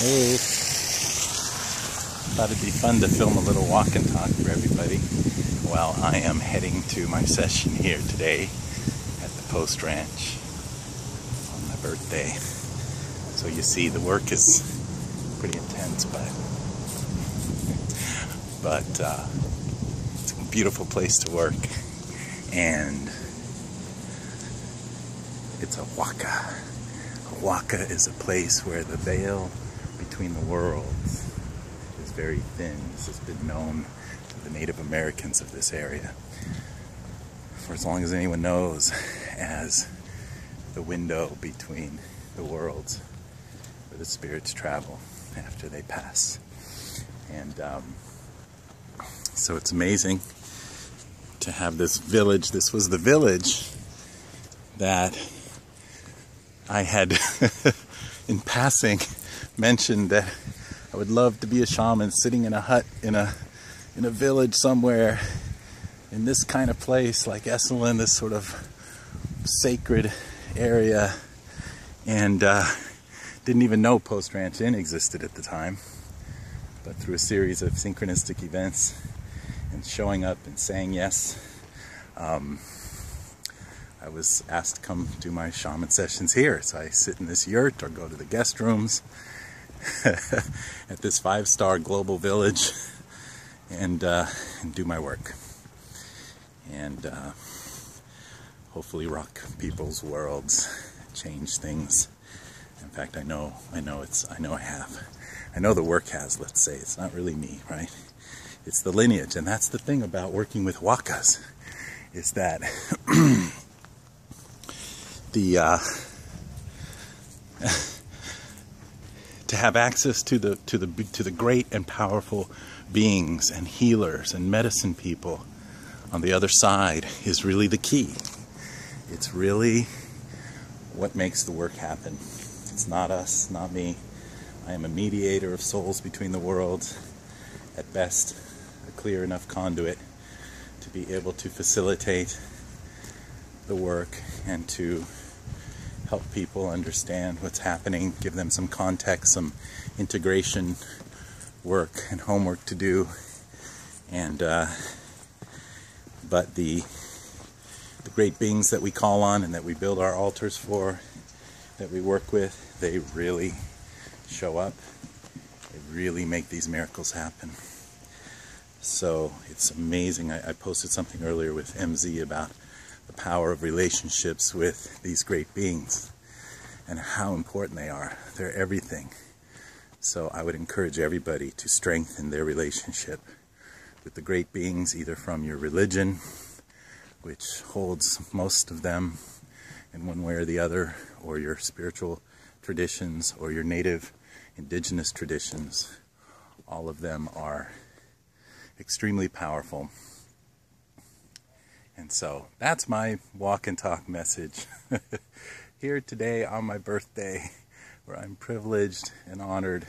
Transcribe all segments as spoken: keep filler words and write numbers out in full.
Hey. Thought it'd be fun to film a little walk and talk for everybody while I am heading to my session here today at the Post Ranch on my birthday. So you see the work is pretty intense, but but uh, it's a beautiful place to work, and it's a Huaca. A Huaca is a place where the veil between the worlds is very thin. This has been known to the Native Americans of this area for as long as anyone knows as the window between the worlds where the spirits travel after they pass. And um, so it's amazing to have this village. This was the village that I had, in passing, mentioned that I would love to be a shaman sitting in a hut in a in a village somewhere in this kind of place like Esalen, this sort of sacred area, and uh, didn't even know Post Ranch Inn existed at the time. But through a series of synchronistic events and showing up and saying yes, um, I was asked to come do my shaman sessions here. So I sit in this yurt or go to the guest rooms at this five-star global village and, uh, and do my work. And uh, hopefully rock people's worlds, change things. In fact, I know, I know it's, I know I have. I know the work has, let's say. It's not really me, right? It's the lineage. And that's the thing about working with Huacas, is that the uh, to have access to the to the to the great and powerful beings and healers and medicine people on the other side is really the key. It's really what makes the work happen. It's not us, not me. I am a mediator of souls between the worlds, at best a clear enough conduit to be able to facilitate the work and to help people understand what's happening, give them some context, some integration work and homework to do. And uh, but the the great beings that we call on and that we build our altars for, that we work with, they really show up. They really make these miracles happen. So it's amazing. I, I posted something earlier with M Z about the power of relationships with these great beings and how important they are. They're everything. So I would encourage everybody to strengthen their relationship with the great beings, either from your religion, which holds most of them in one way or the other, or your spiritual traditions, or your native indigenous traditions. All of them are extremely powerful. And so that's my walk and talk message here today on my birthday, where I'm privileged and honored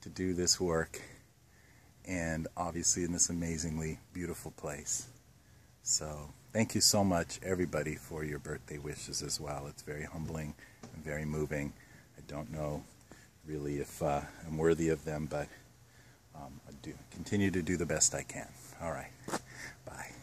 to do this work, and obviously in this amazingly beautiful place. So thank you so much, everybody, for your birthday wishes as well. It's very humbling and very moving. I don't know really if uh, I'm worthy of them, but um, I do continue to do the best I can. All right. Bye.